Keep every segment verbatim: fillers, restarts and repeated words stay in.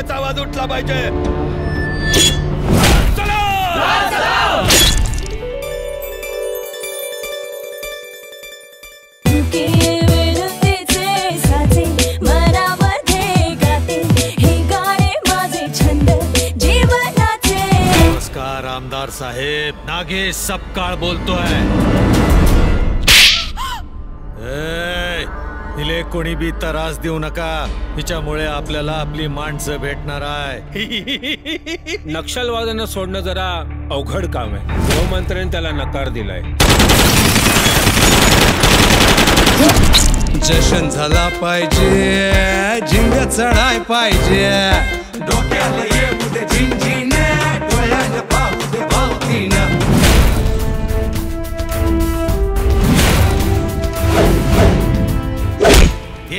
हक्काचा आवाज उठला पाहिजे। चलो नमस्कार आमदार साहेब, नागेश सपकाळ बोलतोय। तिले कोणी भी त्रास देऊ नका, हिच्यामुळे आपल्याला आपली माणसं भेटणार आहे। नक्षलवाद्यांना सोडणं जरा अवघड काम आहे। गृहमंत्र्यांनी त्याला नकार दिलाय। जशन झाला पाहिजे, जिंग चढाय पाहिजे, डोक्याला येऊ दे झिंझिन, डोळ्याला पाहू दे भवतीन।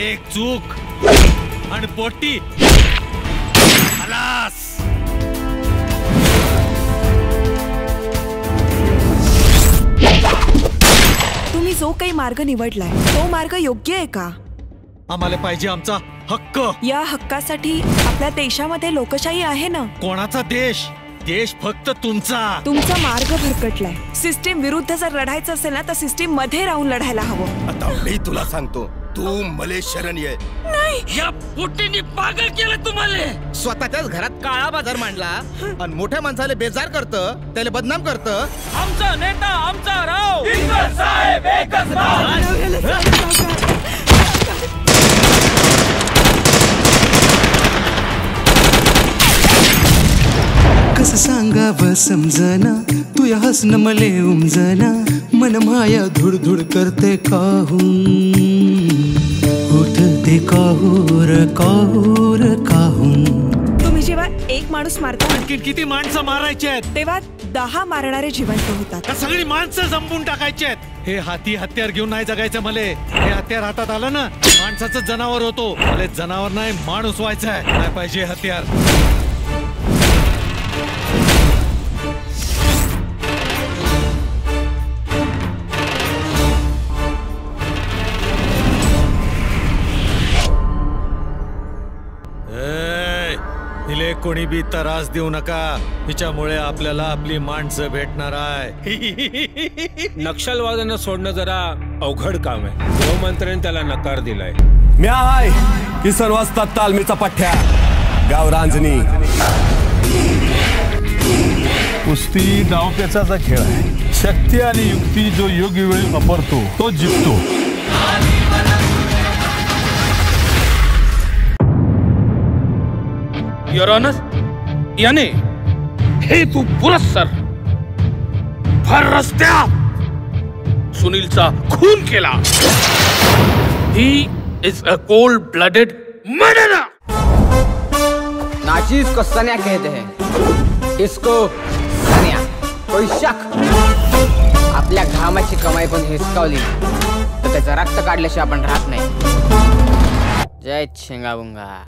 एक चूक आणि पोटी खलास। तुम्ही जो काही मार्ग निवडलाय तो मार्ग योग्य आहे का? आम्हाला पाहिजे आमचा हक्क। या हक्कासाठी आपल्या देशामध्ये लोकशाही आहे ना। कोणाचा देश? देश फक्त तुमचा। तुमचा मार्ग भरकटलाय। सिस्टीम विरुद्ध जर लढायचं असेल ना तर सिस्टीम मध्ये राहून लढायला हवं। आता मी तुला सांगतो, तू मले शरण ये। नाही, या पोटींनी पागल केलं तुम्हाले। स्वतःच्याच घरात काळा बाजार मांडला आणि मोठ्या माणसाला बेजार करतं, त्याला बदनाम करतं। आमचा नेता आमचा राव, एकच साहेब एकच राव। कसं सांगावं समजना, तू या हसणं मले उमजना, मन माया धुड़ धुड़ करते काहूं, उठते काहूर काहूर काहूं। तुम्ही जेव्हा एक माणूस मारता, किती माणसं मारायची आहेत, तेव्हा दहा मारणारे जिवंत होतात। सगळी माणसं जंपून टाकायची आहेत। हे हाती हत्यार घेऊन नाही जगायचं मले। हे हत्यार हातात आलं ना, माणसाचं जनावर होतो। मला जनावर नाही माणूस व्हायचं आहे। नाही पाहिजे हत्यार। तिले कोणी भी त्रास देऊ नका, हिच्यामुळे आपल्याला आपली माणसं भेटणार आहे। नक्षलवाद्यांना सोडणं जरा अवघड काम आहे। गृहमंत्र्यांनी त्याला नकार दिलाय। म्या हाय ही सर्व असतात तालमीचा पठ्या, गाव रांजणी। कुस्ती डावपेचाचा खेळ आहे। शक्ती आणि युक्ती जो योग्य वेळी वापरतो तो जिंकतो। योर ऑनर, याने हेतू पुरस्सर भर रस्त्यात सुनीलचा खून केला। He is a cold blooded murderer. नाचीज को सन्या कहते हैं, इसको सन्या। कोई शक आपल्या घामाची कमाई पण हिसकावली तर त्याचा रक्त काढल्याशिवाय आपण राहत नाही। जय छिंगाबुंगा।